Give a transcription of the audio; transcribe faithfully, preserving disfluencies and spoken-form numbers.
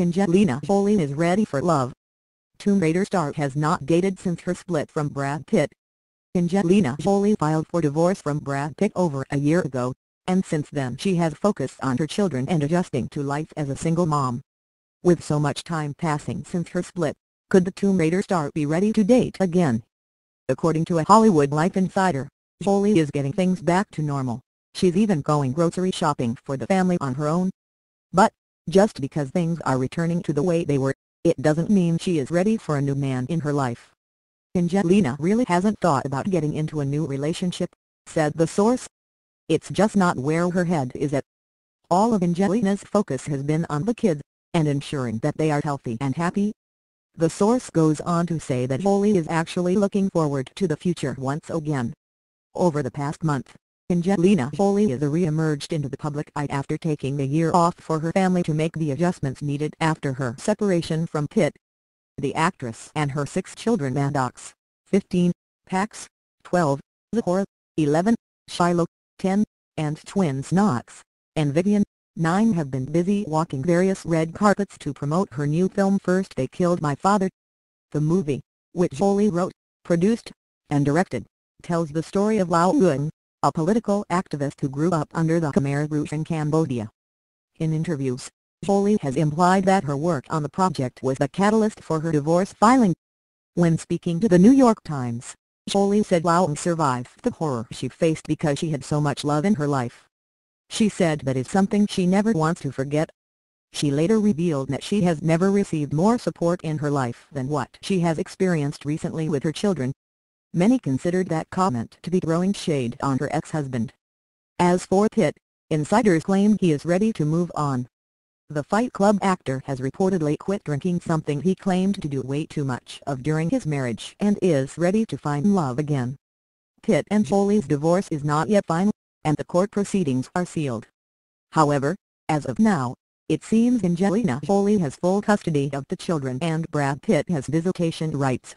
Angelina Jolie is ready for love. Tomb Raider star has not dated since her split from Brad Pitt. Angelina Jolie filed for divorce from Brad Pitt over a year ago, and since then she has focused on her children and adjusting to life as a single mom. With so much time passing since her split, could the Tomb Raider star be ready to date again? According to a Hollywood Life Insider, Jolie is getting things back to normal. She's even going grocery shopping for the family on her own. But, just because things are returning to the way they were, it doesn't mean she is ready for a new man in her life. Angelina really hasn't thought about getting into a new relationship, said the source. It's just not where her head is at. All of Angelina's focus has been on the kids, and ensuring that they are healthy and happy. The source goes on to say that Jolie is actually looking forward to the future once again. Over the past month, Angelina Jolie has re-emerged into the public eye after taking a year off for her family to make the adjustments needed after her separation from Pitt. The actress and her six children Maddox, fifteen, Pax, twelve, Zahara, eleven, Shiloh, ten, and twins Knox, and Vivian, nine have been busy walking various red carpets to promote her new film First They Killed My Father. The movie, which Jolie wrote, produced, and directed, tells the story of Lao Gung, a political activist who grew up under the Khmer Rouge in Cambodia. In interviews, Jolie has implied that her work on the project was the catalyst for her divorce filing. When speaking to The New York Times, Jolie said Loung survived the horror she faced because she had so much love in her life. She said that is something she never wants to forget. She later revealed that she has never received more support in her life than what she has experienced recently with her children. Many considered that comment to be throwing shade on her ex-husband. As for Pitt, insiders claim he is ready to move on. The Fight Club actor has reportedly quit drinking, something he claimed to do way too much of during his marriage, and is ready to find love again. Pitt and Jolie's divorce is not yet final, and the court proceedings are sealed. However, as of now, it seems Angelina Jolie has full custody of the children and Brad Pitt has visitation rights.